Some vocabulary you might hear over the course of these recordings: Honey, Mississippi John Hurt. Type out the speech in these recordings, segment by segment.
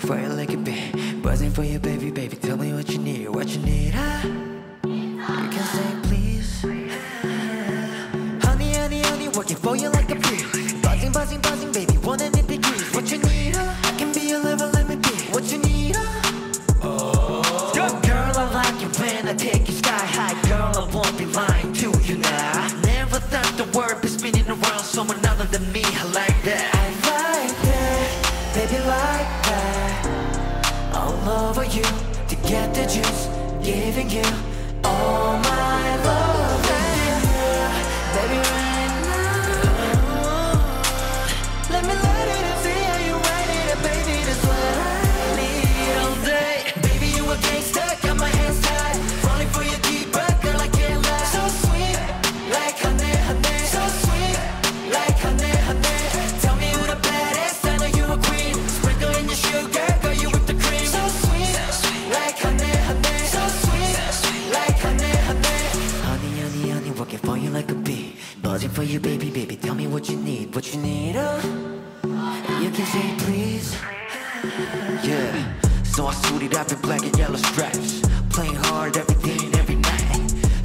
looking for you like a bee, buzzing for you, baby, baby. Tell me what you need, what you need. You can say please. Honey, honey, honey, working for you like a bee, buzzing, buzzing, buzzing, baby. 180 degrees. What you need? I can be your lover, let me be. What you need? Oh, girl, I like you when I take you sky high. Girl, I won't be lying to you now. I never thought the word is spinning around someone other than me. I like that. Baby, like that, all over you, to get the juice, giving you all my love, baby, right now. Let me let it and see how you write it, and baby, that's what I need all day. Baby, you a gangsta, got my hands tied, falling for your keeper, girl, I can't lie. So sweet, like honey, honey, so sweet, like honey, honey. Tell me who the baddest, I know you a queen. Buzzing for you, baby, baby, tell me what you need, what you need. You can say please. Yeah, so I suited up in black and yellow stripes, playing hard every day and every night.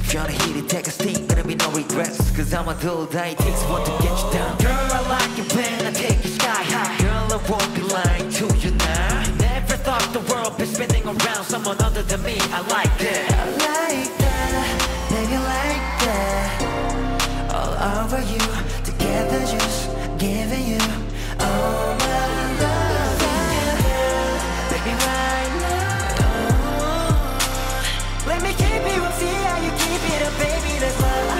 If you're not here to take a seat, gonna be no regrets, cause I'm a dull die, takes one to get you down. Girl, I like your pen, I take you sky high. Girl, I won't be lying to you now. Never thought the world be spinning around someone other than me. I like that, I like that, baby, like that. All over you, together just giving you all my love, baby, right now. Let me keep you and see how you keep it up, baby. That's what I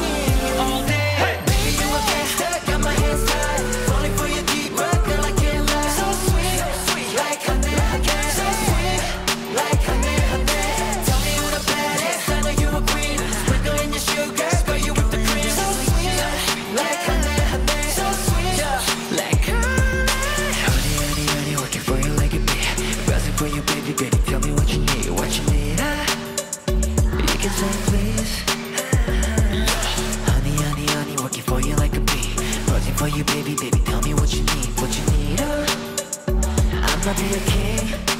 need all day. Hey. Baby, you a gangsta, got my hands tied, falling for your deep breath, girl, I can't lie. So sweet, so sweet, like honey, honey, so sweet, like honey, honey. Tell me who the baddest, I know you a queen. Sprinkle in your sugar. For you, baby, baby, tell me what you need, what you need. I'm not be a king.